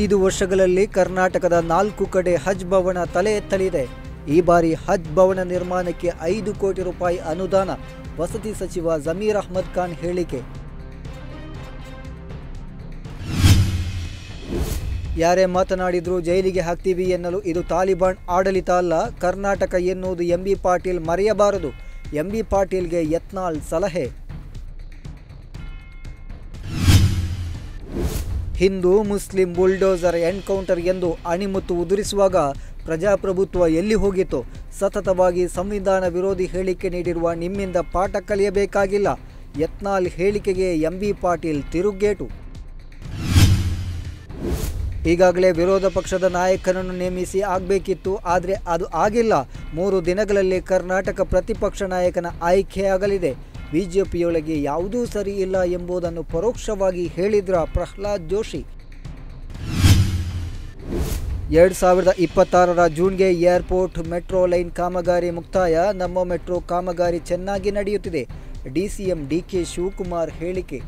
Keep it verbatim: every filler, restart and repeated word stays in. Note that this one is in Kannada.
ಐದು ವರ್ಷಗಳಲ್ಲಿ ಕರ್ನಾಟಕದ ನಾಲ್ಕು ಕಡೆ ಹಜ್ ಭವನ ತಲೆ ಎತ್ತಲಿದೆ। ಈ ಬಾರಿ ಹಜ್ ಭವನ ನಿರ್ಮಾಣಕ್ಕೆ ಐದು ಕೋಟಿ ರೂಪಾಯಿ ಅನುದಾನ ವಸತಿ ಸಚಿವ ಜಮೀರ್ ಅಹಮದ್ ಖಾನ್ ಹೇಳಿಕೆ। ಯಾರೇ ಮಾತನಾಡಿದ್ರು ಜೈಲಿಗೆ ಹಾಕ್ತೀವಿ ಎನ್ನಲು ಇದು ತಾಲಿಬಾನ್ ಆಡಳಿತ ಅಲ್ಲ, ಕರ್ನಾಟಕ ಎನ್ನುವುದು ಎಂಬಿ ಪಾಟೀಲ್ ಮರೆಯಬಾರದು। ಎಂಬಿ ಪಾಟೀಲ್ಗೆ ಯತ್ನಾಲ್ ಸಲಹೆ। हिंदू मुस्लिम बुलडोजर एनकौंटर अणिमुत्तु उदुरिसुवाग प्रजाप्रभुत्व एल्लि होगितो। सततवागि संविधान विरोधी हेळिके नीडिरुव निम्मिंद पाठ कलियबेकागिल्ल। यत्नाल हेळिकेगे एमबी पाटील तिरुगेटु। ईगागले विरोध पक्षद नायकरन्नु ನೇಮಿಸಿ ಆಗಬೇಕಿತ್ತು, ಆದರೆ ಅದು ಆಗಿಲ್ಲ। ಮೂರು ದಿನಗಳಲ್ಲಿ ಕರ್ನಾಟಕ ಪ್ರತಿಪಕ್ಷ ನಾಯಕನ ಆಯ್ಕೆಯಾಗಲಿದೆ। ಬಿಜೆಪಿಯೊಳಗೆ ಯಾವುದೂ ಸರಿ ಇಲ್ಲ ಎಂಬುದನ್ನು ಪರೋಕ್ಷವಾಗಿ ಹೇಳಿದ್ರ ಪ್ರಹ್ಲಾದ್ ಜೋಶಿ। ಎರಡು ಸಾವಿರದ ಇಪ್ಪತ್ತಾರರ ಜೂನ್ ಗೆ ಏರ್‌ಪೋರ್ಟ್ ಮೆಟ್ರೋ ಲೈನ್ ಕಾಮಗಾರಿ ಮುಕ್ತಾಯ। ನಮ್ಮ ಮೆಟ್ರೋ ಕಾಮಗಾರಿ ಚೆನ್ನಾಗಿ ನಡೆಯುತ್ತಿದೆ, ಡಿಸಿಎಂ ಡಿಕೆ ಶಿವಕುಮಾರ್ ಹೇಳಿಕೆ।